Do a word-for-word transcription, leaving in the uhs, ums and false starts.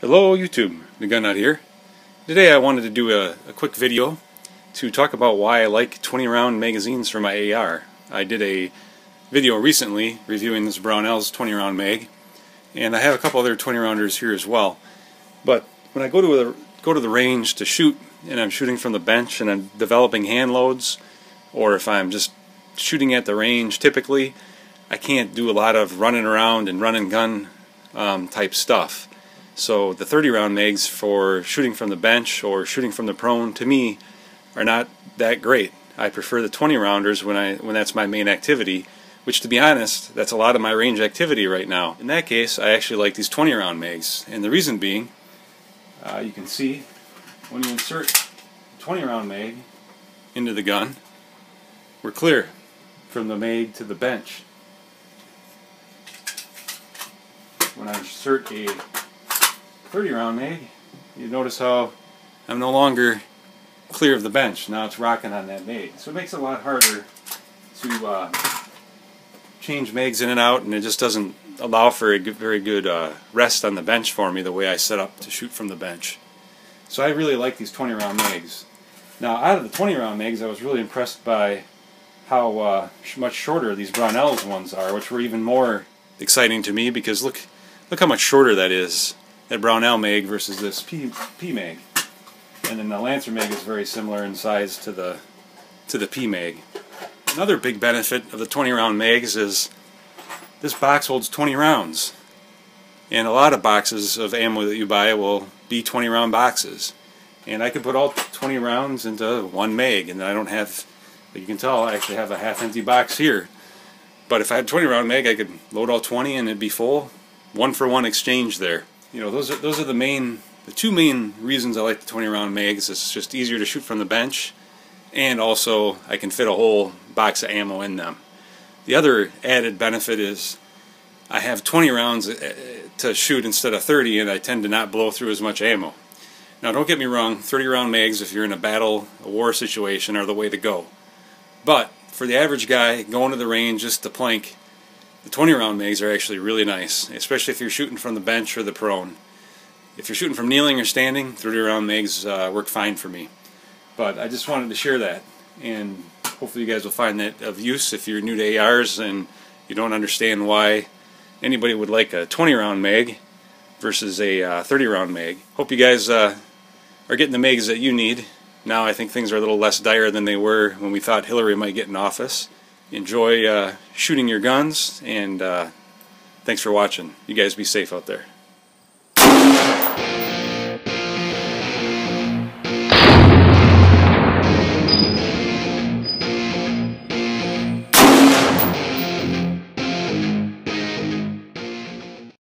Hello YouTube, The Gun Nut here. Today I wanted to do a, a quick video to talk about why I like twenty round magazines for my A R. I did a video recently reviewing this Brownells twenty round mag, and I have a couple other twenty rounders here as well. But when I go to the, go to the range to shoot, and I'm shooting from the bench and I'm developing hand loads, or if I'm just shooting at the range typically, I can't do a lot of running around and run and gun um, type stuff. So the thirty round mags for shooting from the bench or shooting from the prone, to me, are not that great. I prefer the twenty rounders when I when that's my main activity, which, to be honest, that's a lot of my range activity right now. In that case, I actually like these twenty round mags, and the reason being, uh, you can see when you insert a twenty round mag into the gun, we're clear from the mag to the bench. When I insert a thirty round mag, you notice how I'm no longer clear of the bench. Now it's rocking on that mag. So it makes it a lot harder to uh, change mags in and out, and it just doesn't allow for a good, very good uh, rest on the bench for me the way I set up to shoot from the bench. So I really like these twenty round mags. Now, out of the twenty round mags, I was really impressed by how uh, much shorter these Brownells ones are, which were even more exciting to me because look, look how much shorter that is. That Brownell mag versus this P M A G, and then the Lancer mag is very similar in size to the to the P M A G. Another big benefit of the twenty round mags is this box holds twenty rounds, and a lot of boxes of ammo that you buy will be twenty round boxes, and I can put all twenty rounds into one mag, and I don't have, like you can tell, I actually have a half empty box here. But if I had a twenty round mag, I could load all twenty and it'd be full, one for one exchange there. You know, those are those are the main, the two main reasons I like the twenty round mags. It's just easier to shoot from the bench, and also I can fit a whole box of ammo in them. The other added benefit is I have twenty rounds to shoot instead of thirty, and I tend to not blow through as much ammo. Now, don't get me wrong, thirty round mags, if you're in a battle, a war situation, are the way to go. But for the average guy going to the range just to plank, the twenty round mags are actually really nice, especially if you're shooting from the bench or the prone. If you're shooting from kneeling or standing, thirty round mags uh, work fine for me. But I just wanted to share that, and hopefully you guys will find that of use if you're new to A Rs and you don't understand why anybody would like a twenty round mag versus a uh, thirty round mag. Hope you guys uh, are getting the mags that you need. Now I think things are a little less dire than they were when we thought Hillary might get in office. Enjoy uh, shooting your guns, and uh, thanks for watching. You guys be safe out there.